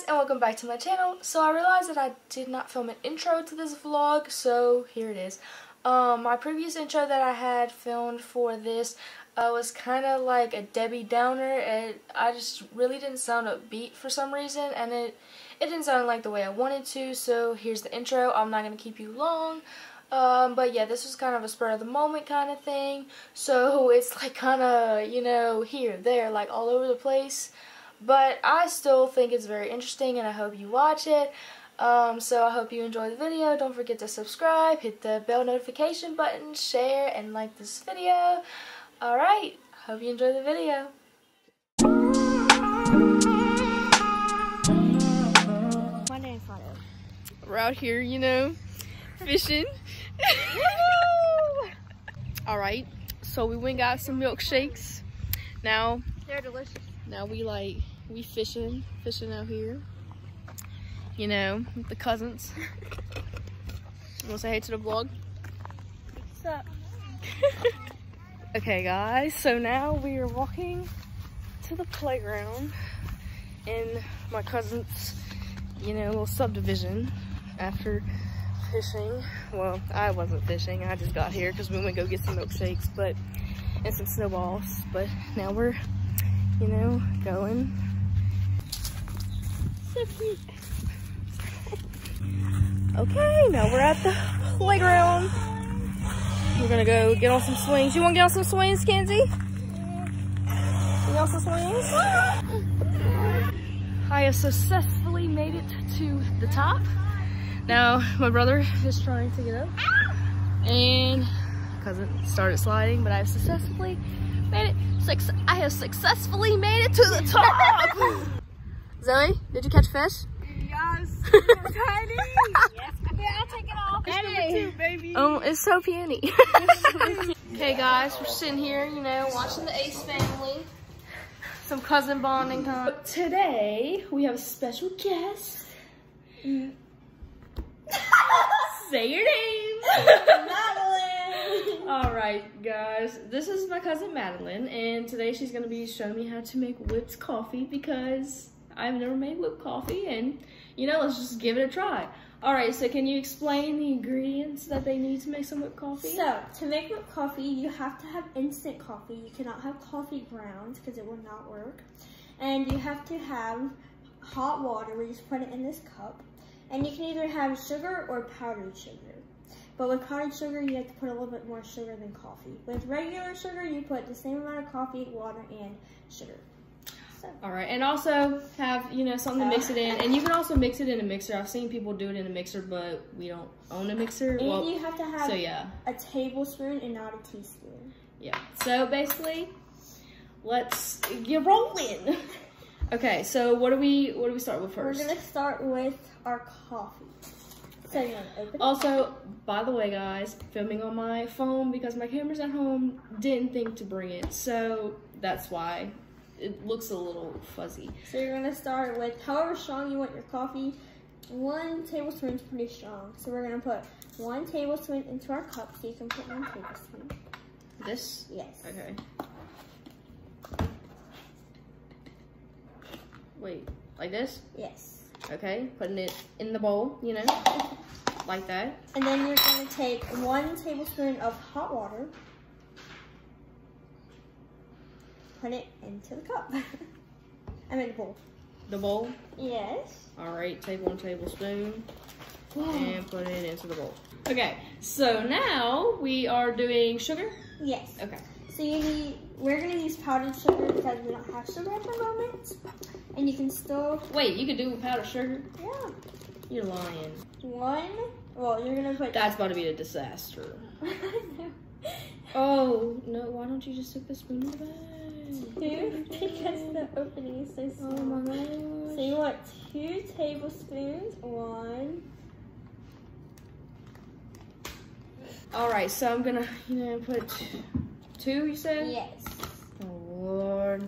guys and welcome back to my channel. So I realized that I did not film an intro to this vlog, so here it is. My previous intro that I had filmed for this was kind of like a Debbie Downer, and I just really didn't sound upbeat for some reason, and it didn't sound like the way I wanted to, so here's the intro. I'm not going to keep you long. But yeah, this was kind of a spur of the moment kind of thing, so it's like kind of, you know, here, there, like all over the place. But I still think it's very interesting and I hope you watch it. So I hope you enjoy the video. Don't forget to subscribe, hit the bell notification button, share, and like this video. Alright, hope you enjoy the video. We're out here, you know, fishing. Alright, so we went and got some milkshakes. Now, they're delicious. Now we fishing out here, you know, with the cousins. You wanna say hey to the vlog? What's up? Okay guys, so now we are walking to the playground in my cousin's, you know, little subdivision after fishing. Well, I wasn't fishing, I just got here because we went to go get some milkshakes and some snowballs, but now we're, you know, going. So cute. Okay, now we're at the playground. We're gonna go get on some swings. You wanna get on some swings, Kenzie? You want some swings? I have successfully made it to the top. Now, my brother is trying to get up. And, cousin started sliding, but I have successfully made it. I have successfully made it to the top! Zoe, did you catch fish? Yes, tiny! Yes, I'll take it off. Hey. Too, baby. Oh, it's so peony. Okay guys, we're sitting here, you know, watching the Ace Family. Some cousin bonding time. Today, we have a special guest. Say your name! Madeline! Alright guys, this is my cousin Madeline, and today she's going to be showing me how to make whipped coffee because I've never made whipped coffee, and you know, let's just give it a try. Alright, so can you explain the ingredients that they need to make some whipped coffee? So, to make whipped coffee, you have to have instant coffee. You cannot have coffee grounds because it will not work. And you have to have hot water where you just put it in this cup. And you can either have sugar or powdered sugar. But with powdered sugar, you have to put a little bit more sugar than coffee. With regular sugar, you put the same amount of coffee, water, and sugar. So. All right, and also have, you know, something to mix it in. And you can also mix it in a mixer. I've seen people do it in a mixer, but we don't own a mixer. And well, you have to have a tablespoon and not a teaspoon. Yeah, so basically, let's get rolling. Okay, so what do we start with first? We're gonna start with our coffee. So you want to open it? Also, by the way guys, filming on my phone because my camera's at home, didn't think to bring it. So that's why it looks a little fuzzy. So you're gonna start with however strong you want your coffee. 1 tablespoon is pretty strong. So we're gonna put 1 tablespoon into our cup, so you can put 1 tablespoon. This? Yes. Okay. Wait, like this? Yes. Okay, putting it in the bowl, you know, like that. And then you're going to take 1 tablespoon of hot water. Put it into the cup. I mean the bowl. The bowl? Yes. All right, take 1 tablespoon and put it into the bowl. Okay, so now we are doing sugar? Yes. Okay. So you need, we're going to use powdered sugar because we don't have sugar at the moment. And you can still... Wait, you can do powdered sugar? Yeah. You're lying. Well, you're going to put... That's about to be a disaster. No. Oh, no, why don't you just stick the spoon in the bag? Two, because the opening is so small. Oh my gosh. So you want 2 tablespoons, one... Alright, so I'm going to, you know, put... 2, you said? Yes. Oh, Lord.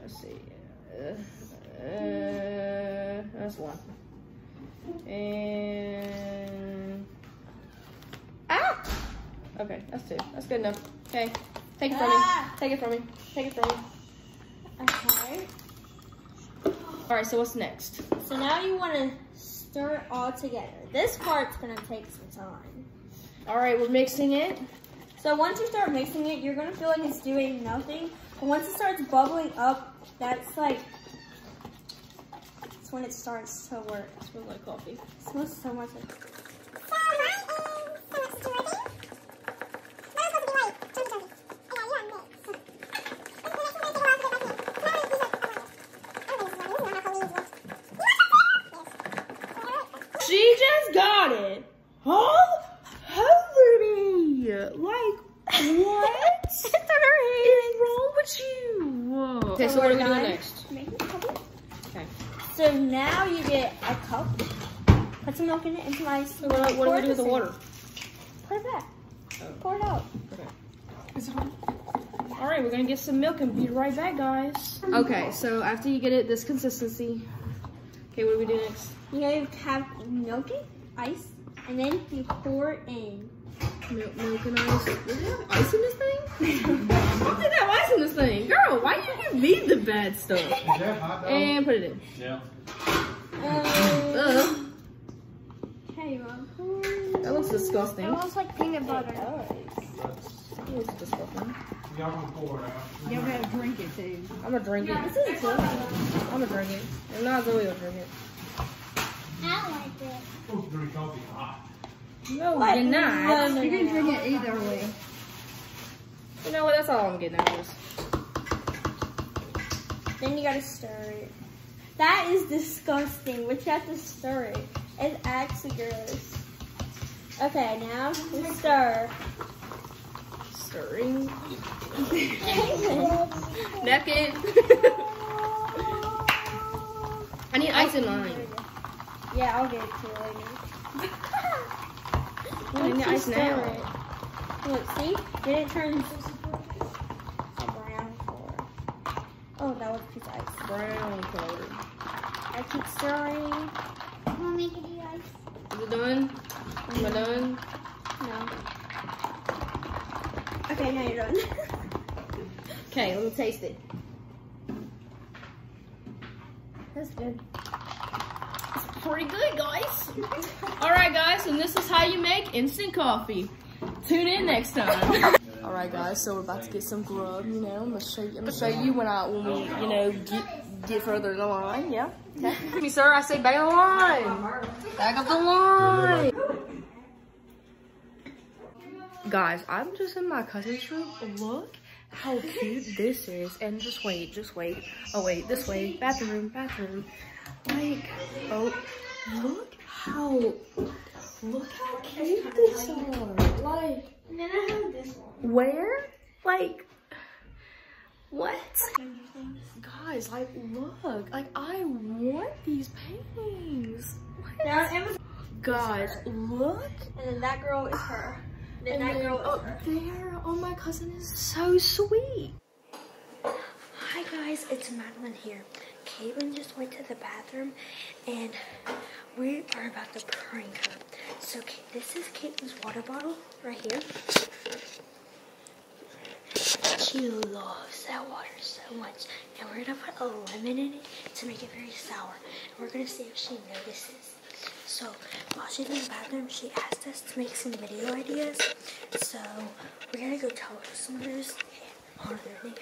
Let's see. That's 1. And... Ah! Okay, that's 2. That's good enough. Okay, take it from me. Take it from me. Take it from me. Okay. All right, so what's next? So now you want to stir it all together. This part's going to take some time. All right, we're mixing it. So once you start mixing it, you're going to feel like it's doing nothing. But once it starts bubbling up, that's like, it's when it starts to work. It smells like coffee. It smells so much like coffee. She just got it. Huh? Holy. Like, what is wrong with you? Okay, so what are we doing next? Okay. So now you get a cup. Put some milk in it and some ice. So what do we do with the water? Put it back. Oh. Pour it out. Okay. Is it hot? All right, we're going to get some milk and be right back, guys. Okay, so after you get it this consistency, okay, what do we do next? You know, you have milk and ice, and then you pour it in. Milk and ice. Did you have ice in this thing? Why did they have ice in this thing? Girl, why you give me the bad stuff? Is that hot, though? And put it in. Yeah. Hey, Mom. That looks disgusting. It looks like peanut butter. It looks disgusting. Y'all gonna pour it out. Y'all gonna drink it, too. I'm gonna drink it. This is cool. I'm gonna drink it. And now Zoe will drink it. I like it. Oh, drink coffee hot. No, what? You're not. No, you can drink it either way. You know what? That's all I'm getting out of this. Then you gotta stir it. That is disgusting, but you have to stir it. It's actually gross. Okay, now we stir. Stirring. Naked. I need ice in mine. Yeah, I'll get it to you later. I need ice now. Look, see? Then it turns brown color. Oh, that was a piece of ice. Brown color. I keep stirring. I'm gonna make it do ice. Is it done? Am I done? No. Okay, now you're done. Okay, let me taste it. That's good. Pretty good, guys. All right, guys, and this is how you make instant coffee. Tune in next time. All right, guys, so we're about to get some grub. You know, I'm gonna show you when we, you know, get further in the line. Yeah. Okay. Sir, I say back of the line. Back of the line. Guys, I'm just in my cousin's room. Look how cute this is, and just wait, Oh wait, this way. Bathroom, bathroom. Like, oh, look how cute these are. Like, and then I have this one. Where? Like, what? Guys, like, look. Like, I want these paintings. What? Now, guys, look. And then that girl is her. Then that girl is her. There. Oh, my cousin is so sweet. Hi, guys. It's Madeline here. Caitlin just went to the bathroom, and we are about to prank her. So this is Caitlin's water bottle right here. She loves that water so much, and we're gonna put a lemon in it to make it very sour. And we're gonna see if she notices. So while she's in the bathroom, she asked us to make some video ideas. So we're gonna go tell her some of those. Hold on.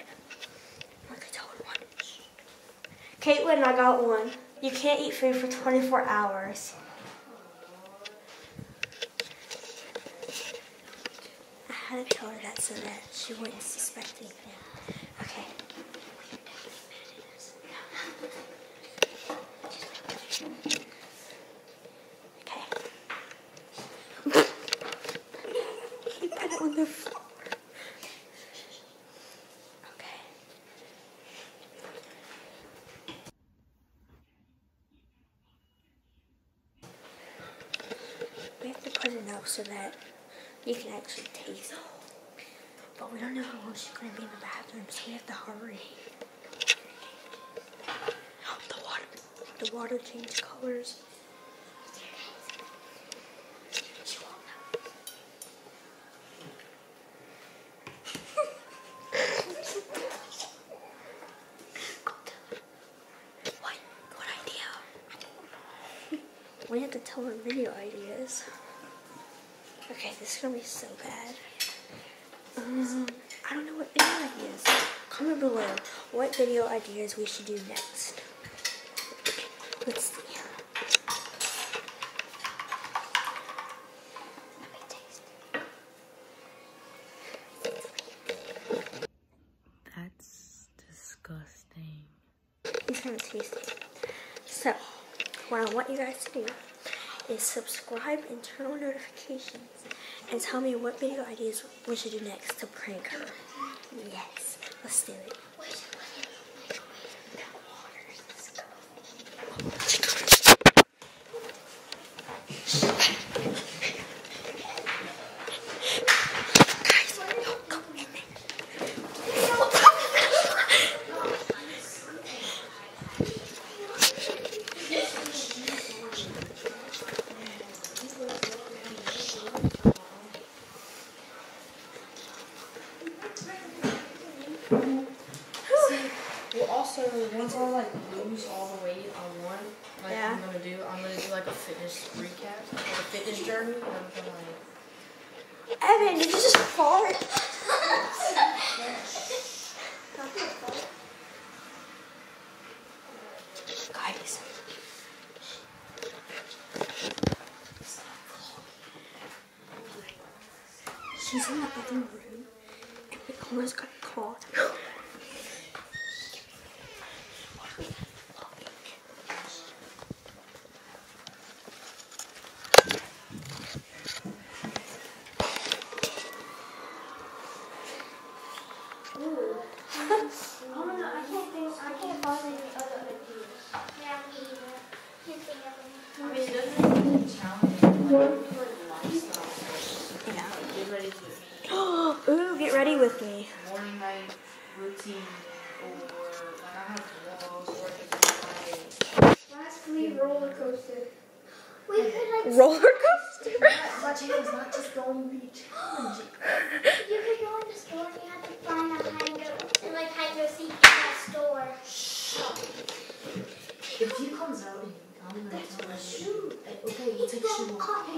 Caitlin, I got one. You can't eat food for 24 hours. I had to tell her that so that she wouldn't suspect anything. Okay. Okay. He put it on the floor. Enough so that you can actually taste it. But we don't know how long she's going to be in the bathroom, so we have to hurry. The water changed colors. She won't know. What? What We have to tell her video ideas. Okay, this is going to be so bad. I don't know what video ideas. Comment below what video ideas we should do next. Let's see. That's disgusting. It's kind of tasty. So, what I want you guys to do is subscribe and turn on notifications and tell me what video ideas we should do next to prank her. Yes, let's do it. Once I like lose all the weight I want, like I'm gonna do like a fitness recap, like a fitness journey. And I'm gonna like. Evan, did you just fart? Guys, she's in the other room, and we almost got caught. Ooh, get ready with me. Morning night routine, or like I have walls, or like last week roller coaster. We could like roller coaster. But it was not just going to be challenging. You could go in the store and you have to find a hide and go seek in that store. If he comes out and I'm gonna tell him. Okay, you take a shoe off.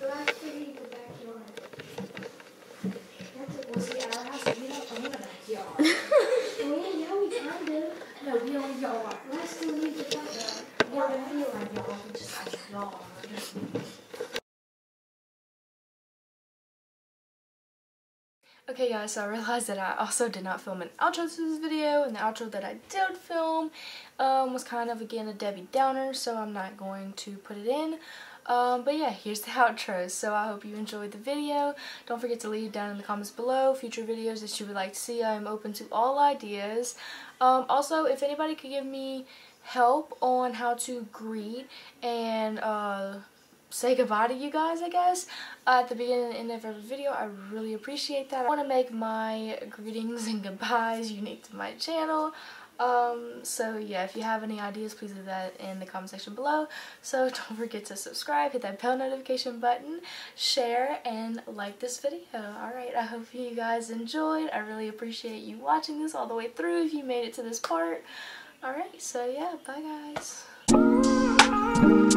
The last thing in the backyard. Okay guys, so I realized that I also did not film an outro to this video, and the outro that I did film was kind of, again, a Debbie Downer, so I'm not going to put it in. But yeah, here's the outro. So I hope you enjoyed the video. Don't forget to leave down in the comments below future videos that you would like to see. I am open to all ideas. Also, if anybody could give me help on how to greet and say goodbye to you guys, I guess, at the beginning and end of every video, I really appreciate that. I want to make my greetings and goodbyes unique to my channel. So yeah, if you have any ideas, please leave that in the comment section below. So don't forget to subscribe, hit that bell notification button, share, and like this video. Alright, I hope you guys enjoyed. I really appreciate you watching this all the way through if you made it to this part. Alright, so yeah, bye guys.